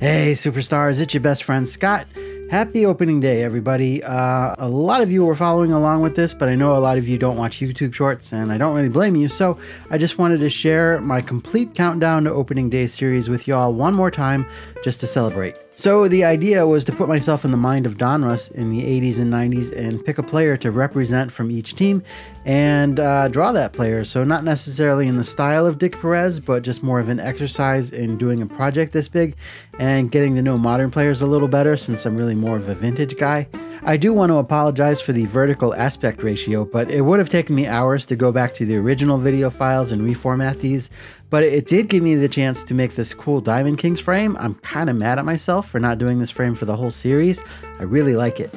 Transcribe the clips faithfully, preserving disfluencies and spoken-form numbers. Hey superstars, it's your best friend Skaght. Happy opening day everybody. Uh, a lot of you were following along with this, but I know a lot of you don't watch YouTube shorts and I don't really blame you, so I just wanted to share my complete countdown to opening day series with y'all one more time just to celebrate. So the idea was to put myself in the mind of Donruss in the eighties and nineties and pick a player to represent from each team and uh, draw that player. So not necessarily in the style of Dick Perez, but just more of an exercise in doing a project this big and getting to know modern players a little better since I'm really more of a vintage guy. I do want to apologize for the vertical aspect ratio, but it would have taken me hours to go back to the original video files and reformat these, but it did give me the chance to make this cool Diamond Kings frame. I'm kind of mad at myself for not doing this frame for the whole series. I really like it.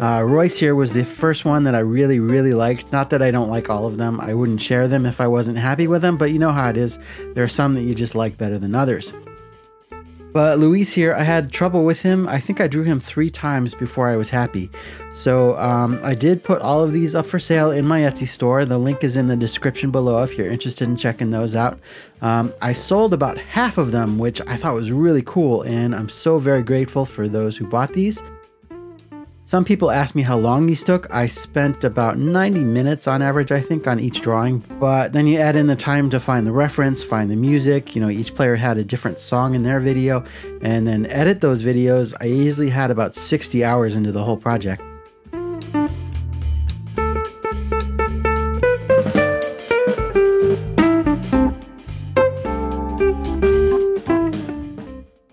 Uh, Royce here was the first one that I really, really liked. Not that I don't like all of them. I wouldn't share them if I wasn't happy with them, but you know how it is. There are some that you just like better than others. But Luis here, I had trouble with him. I think I drew him three times before I was happy. So um, I did put all of these up for sale in my Etsy store. The link is in the description below if you're interested in checking those out. Um, I sold about half of them, which I thought was really cool. And I'm so very grateful for those who bought these. Some people asked me how long these took. I spent about ninety minutes on average, I think, on each drawing. But then you add in the time to find the reference, find the music. You know, each player had a different song in their video, and then edit those videos. I easily had about sixty hours into the whole project.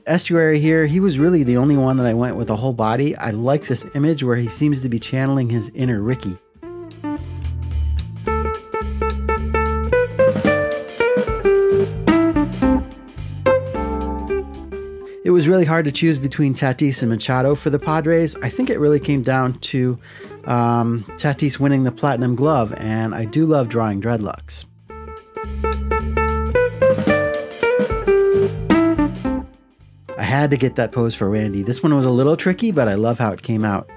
Estuary here, he was really the only one that I went with a whole body. I like this image where he seems to be channeling his inner Ricky. It was really hard to choose between Tatis and Machado for the Padres. I think it really came down to um, Tatis winning the Platinum Glove, and I do love drawing dreadlocks. Had to get that pose for Randy. This one was a little tricky, but I love how it came out.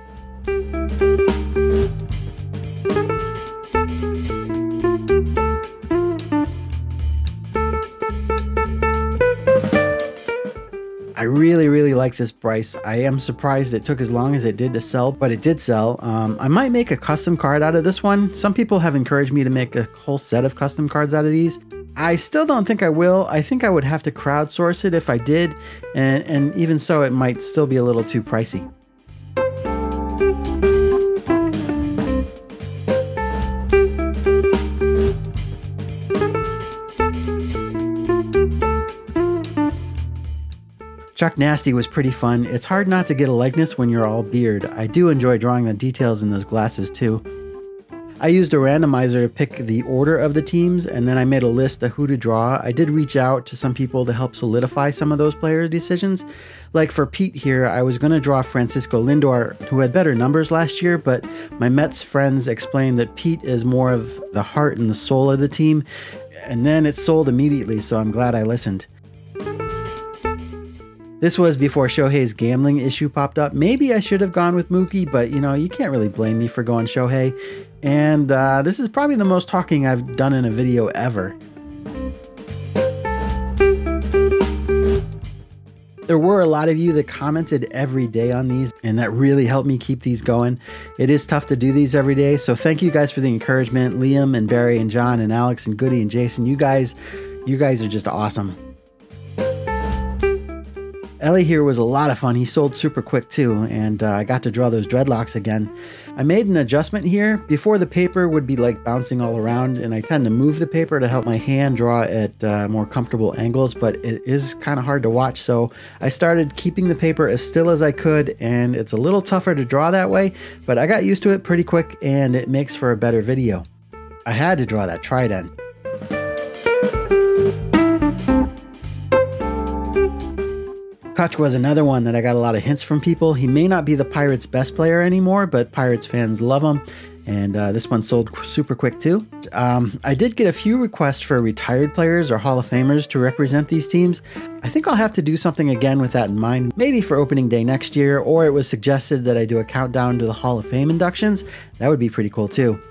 I really, really like this Bryce. I am surprised it took as long as it did to sell, but it did sell. Um, I might make a custom card out of this one. Some people have encouraged me to make a whole set of custom cards out of these. I still don't think I will. I think I would have to crowdsource it if I did, and, and even so, it might still be a little too pricey. Chuck Nasty was pretty fun. It's hard not to get a likeness when you're all beard. I do enjoy drawing the details in those glasses too. I used a randomizer to pick the order of the teams, and then I made a list of who to draw. I did reach out to some people to help solidify some of those player decisions. Like for Pete here, I was going to draw Francisco Lindor, who had better numbers last year, but my Mets friends explained that Pete is more of the heart and the soul of the team, and then it sold immediately, so I'm glad I listened. This was before Shohei's gambling issue popped up. Maybe I should have gone with Mookie, but you know, you can't really blame me for going Shohei. And uh, this is probably the most talking I've done in a video ever. There were a lot of you that commented every day on these, and that really helped me keep these going. It is tough to do these every day, so thank you guys for the encouragement. Liam and Barry and John and Alex and Goody and Jason, you guys, you guys are just awesome. Ellie here was a lot of fun. He sold super quick too, and uh, I got to draw those dreadlocks again. I made an adjustment here. Before, the paper would be like bouncing all around, and I tend to move the paper to help my hand draw at uh, more comfortable angles, but it is kind of hard to watch, so I started keeping the paper as still as I could, and it's a little tougher to draw that way, but I got used to it pretty quick, and it makes for a better video. I had to draw that trident. Kutch was another one that I got a lot of hints from people. He may not be the Pirates' best player anymore, but Pirates fans love him, and uh, this one sold super quick too. Um, I did get a few requests for retired players or Hall of Famers to represent these teams. I think I'll have to do something again with that in mind, maybe for opening day next year, or it was suggested that I do a countdown to the Hall of Fame inductions. That would be pretty cool too.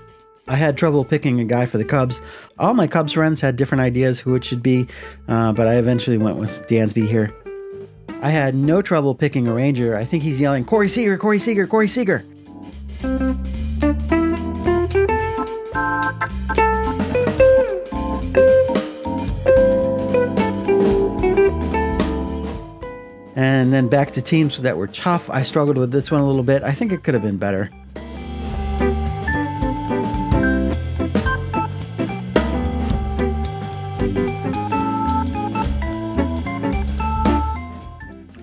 I had trouble picking a guy for the Cubs. All my Cubs friends had different ideas who it should be, uh, but I eventually went with Dansby here. I had no trouble picking a Ranger. I think he's yelling, Corey Seager, Corey Seager, Corey Seager. And then back to teams that were tough. I struggled with this one a little bit. I think it could have been better.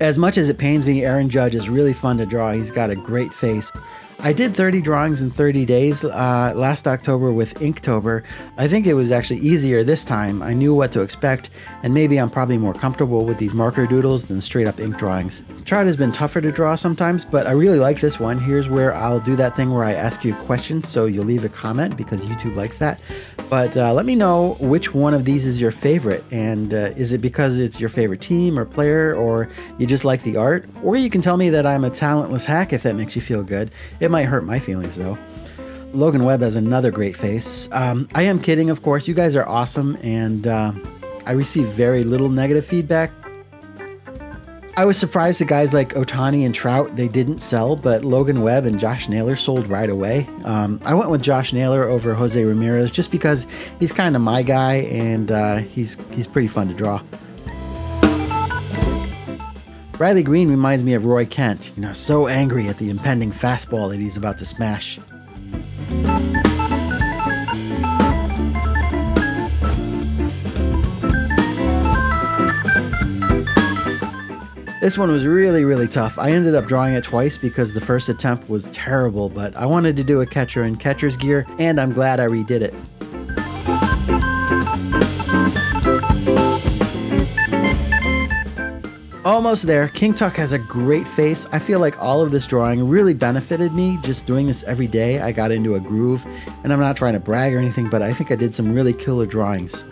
As much as it pains me, Aaron Judge is really fun to draw. He's got a great face. I did thirty drawings in thirty days uh, last October with Inktober. I think it was actually easier this time. I knew what to expect, and maybe I'm probably more comfortable with these marker doodles than straight up ink drawings. Trout has been tougher to draw sometimes, but I really like this one. Here's where I'll do that thing where I ask you questions, so you'll leave a comment because YouTube likes that. But uh, let me know which one of these is your favorite, and uh, is it because it's your favorite team or player, or you just like the art? Or you can tell me that I'm a talentless hack if that makes you feel good. It might hurt my feelings though. Logan Webb has another great face. Um, I am kidding, of course. You guys are awesome, and uh, I receive very little negative feedback. I was surprised that guys like Otani and Trout, they didn't sell, but Logan Webb and Josh Naylor sold right away. Um, I went with Josh Naylor over Jose Ramirez just because he's kind of my guy, and uh, he's, he's pretty fun to draw. Riley Green reminds me of Roy Kent, you know, so angry at the impending fastball that he's about to smash. This one was really, really tough. I ended up drawing it twice because the first attempt was terrible, but I wanted to do a catcher in catcher's gear, and I'm glad I redid it. Almost there. King Tuck has a great face. I feel like all of this drawing really benefited me. Just doing this every day, I got into a groove, and I'm not trying to brag or anything, but I think I did some really killer drawings.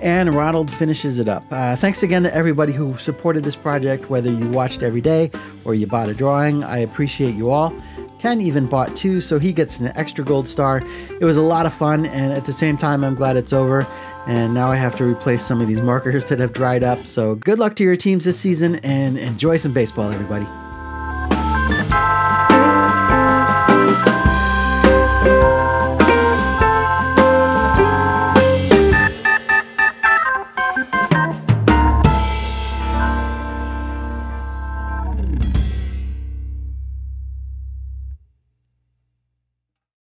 And Ronald finishes it up. Uh, thanks again to everybody who supported this project, whether you watched every day or you bought a drawing. I appreciate you all. Ken even bought two, so he gets an extra gold star. It was a lot of fun, and at the same time, I'm glad it's over. And now I have to replace some of these markers that have dried up. So good luck to your teams this season, and enjoy some baseball, everybody.